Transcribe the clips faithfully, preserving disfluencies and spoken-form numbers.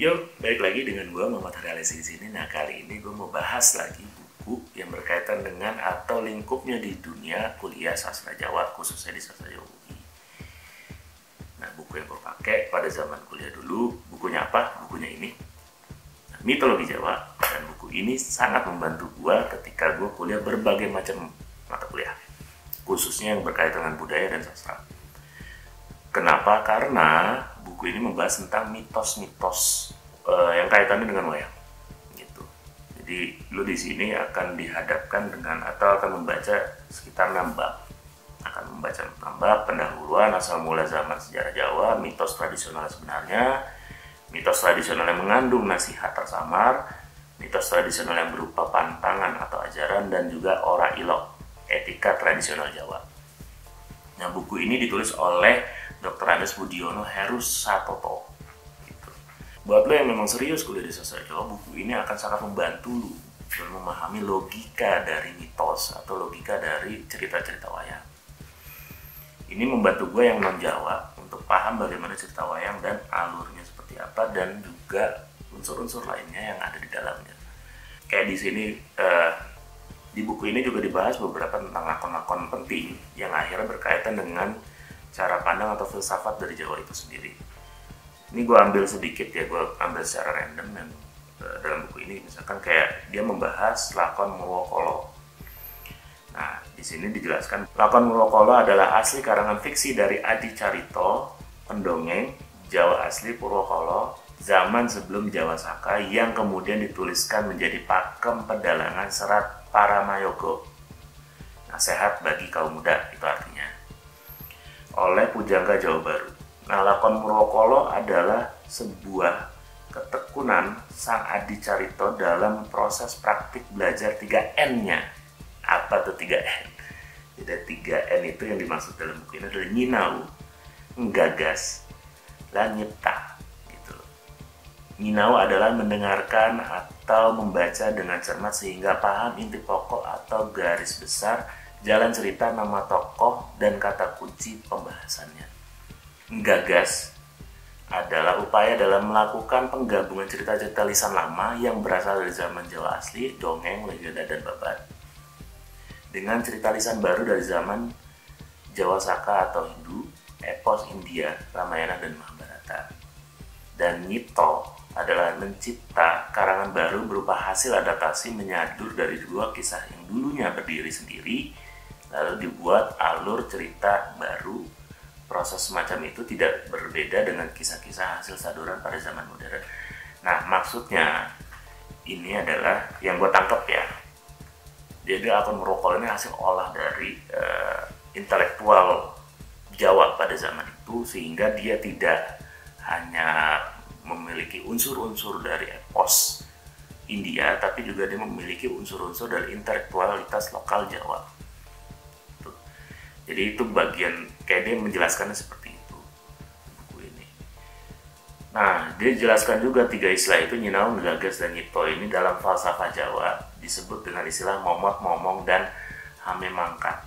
Yuk, balik lagi dengan gue, Muhammad Khairil Haesy di sini. Nah, kali ini gue mau bahas lagi buku yang berkaitan dengan atau lingkupnya di dunia kuliah sastra Jawa, khususnya di Sastra Jawa U I. Nah, buku yang gue pakai pada zaman kuliah dulu, bukunya apa? Bukunya ini, nah, Mitologi Jawa. Dan buku ini sangat membantu gue ketika gue kuliah berbagai macam mata kuliah, khususnya yang berkaitan dengan budaya dan sastra. Kenapa? Karena buku ini membahas tentang mitos-mitos uh, yang kaitannya dengan wayang, gitu. Jadi lu di sini akan dihadapkan dengan atau akan membaca sekitar enam bab, akan membaca enam bab pendahuluan asal mula zaman sejarah Jawa, mitos tradisional sebenarnya, mitos tradisional yang mengandung nasihat tersamar, mitos tradisional yang berupa pantangan atau ajaran, dan juga ora ilok, etika tradisional Jawa. Nah, buku ini ditulis oleh Doktor Andes Budiono Herusatoto. Gitu. Buat lo yang memang serius kuliah di Sastra Jawa, buku ini akan sangat membantu lo dalam memahami logika dari mitos atau logika dari cerita-cerita wayang. Ini membantu gue yang non-Jawa untuk paham bagaimana cerita wayang dan alurnya seperti apa, dan juga unsur-unsur lainnya yang ada di dalamnya. Kayak di sini, uh, di buku ini juga dibahas beberapa tentang lakon-lakon penting yang akhirnya berkaitan dengan cara pandang atau filsafat dari Jawa itu sendiri. Ini gue ambil sedikit ya, gue ambil secara random, dan uh, dalam buku ini misalkan kayak dia membahas lakon Murwakala. Nah, di sini dijelaskan lakon Murwakala adalah asli karangan fiksi dari Adi Carito Pendongeng, Jawa asli Purwakala zaman sebelum Jawa Saka, yang kemudian dituliskan menjadi pakem pedalangan serat Paramayogo, Nasihat bagi kaum muda itu artinya, oleh Pujangga Jawa Baru. Nah, lakon Murwakala adalah sebuah ketekunan sang Adi Carito dalam proses praktik belajar tiga N-nya. Apa tuh tiga N? Jadi tiga N itu yang dimaksud dalam buku ini adalah Nyinaw, Nggagas, Langyipta. Gitu. Nyinaw adalah mendengarkan atau membaca dengan cermat sehingga paham inti pokok atau garis besar jalan cerita, nama tokoh, dan kata kunci pembahasannya. Nggagas adalah upaya dalam melakukan penggabungan cerita-cerita lisan lama yang berasal dari zaman Jawa asli, dongeng, legenda, dan babat, dengan cerita lisan baru dari zaman Jawa Saka atau Hindu, epos India, Ramayana, dan Mahabharata. Dan Nyipto adalah mencipta karangan baru berupa hasil adaptasi menyadur dari dua kisah yang dulunya berdiri sendiri, lalu dibuat alur cerita baru. Proses semacam itu tidak berbeda dengan kisah-kisah hasil saduran pada zaman modern. Nah, maksudnya ini adalah yang gue tangkap ya, jadi lakon Murwakala ini hasil olah dari uh, intelektual Jawa pada zaman itu, sehingga dia tidak hanya memiliki unsur-unsur dari epos India, tapi juga dia memiliki unsur-unsur dari intelektualitas lokal Jawa. Tuh. Jadi itu bagian, kayak dia menjelaskannya seperti itu, buku ini. Nah, dia jelaskan juga tiga istilah itu, Nyinaw, Nggagas, dan Nyipto ini dalam falsafah Jawa disebut dengan istilah momot, momong, dan amemangkat.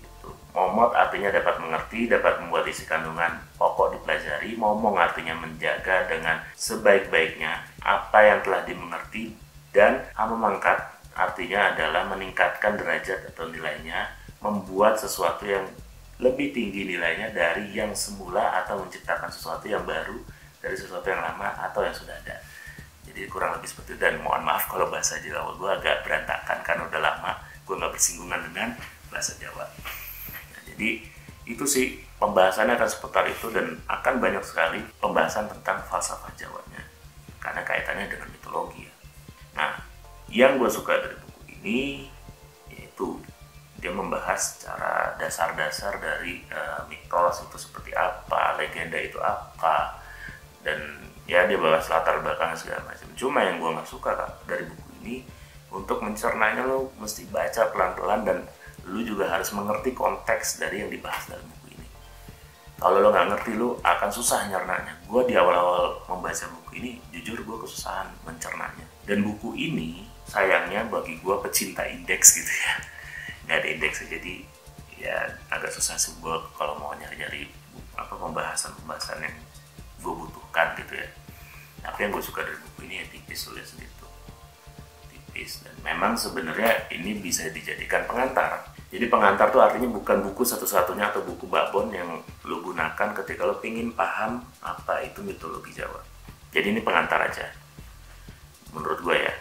Gitu. Momot artinya dapat mengerti, dapat membuat isi kandungan pokok dipelajari. Momong artinya menjaga dengan sebaik-baiknya apa yang telah dimengerti. Dan amemangkat artinya adalah meningkatkan derajat atau nilainya, membuat sesuatu yang lebih tinggi nilainya dari yang semula, atau menciptakan sesuatu yang baru dari sesuatu yang lama atau yang sudah ada. Jadi kurang lebih seperti itu, dan mohon maaf kalau bahasa Jawa gue agak berantakan karena udah lama gue nggak bersinggungan dengan bahasa Jawa. Nah, jadi itu sih pembahasannya akan seputar itu, dan akan banyak sekali pembahasan tentang falsafah Jawanya karena kaitannya dengan mitologi ya. Nah, yang gue suka dari buku ini yaitu dia membahas cara dasar-dasar dari uh, mitos itu seperti apa, legenda itu apa, dan ya dia bahas latar belakang segala macam. Cuma yang gue nggak suka kan, dari buku ini, untuk mencernanya lo mesti baca pelan-pelan, dan lu juga harus mengerti konteks dari yang dibahas dalam buku ini. Kalau lo nggak ngerti, lu akan susah nyernanya. Gue di awal-awal membaca buku ini, jujur gue kesusahan mencernanya. Dan buku ini, sayangnya bagi gue pecinta indeks gitu ya, nggak ada indeks, jadi ya agak susah sih gue kalau mau nyari-nyari apa pembahasan-pembahasan yang gue butuhkan gitu ya. Tapi yang gue suka dari buku ini ya tipis tulis gitu, tipis, dan memang sebenarnya ini bisa dijadikan pengantar. Jadi pengantar tuh artinya bukan buku satu-satunya atau buku babon yang lo gunakan ketika lo pingin paham apa itu mitologi Jawa. Jadi ini pengantar aja, menurut gue ya.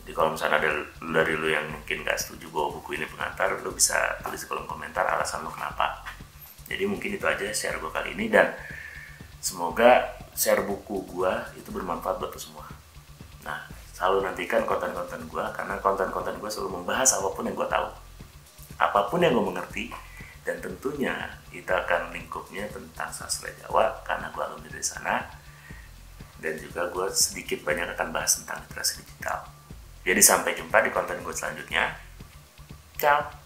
Jadi kalau misalnya ada dari lo yang mungkin gak setuju bahwa buku ini pengantar, lo bisa tulis di kolom komentar alasan lo kenapa. Jadi mungkin itu aja share gue kali ini, dan semoga share buku gue itu bermanfaat buat lo semua. Nah, selalu nantikan konten-konten gue, karena konten-konten gue selalu membahas apapun yang gue tahu, apapun yang gue mengerti, dan tentunya kita akan lingkupnya tentang sastra Jawa karena gue alumni dari sana, dan juga gue sedikit banyak akan bahas tentang literasi digital. Jadi sampai jumpa di konten gue selanjutnya. Ciao!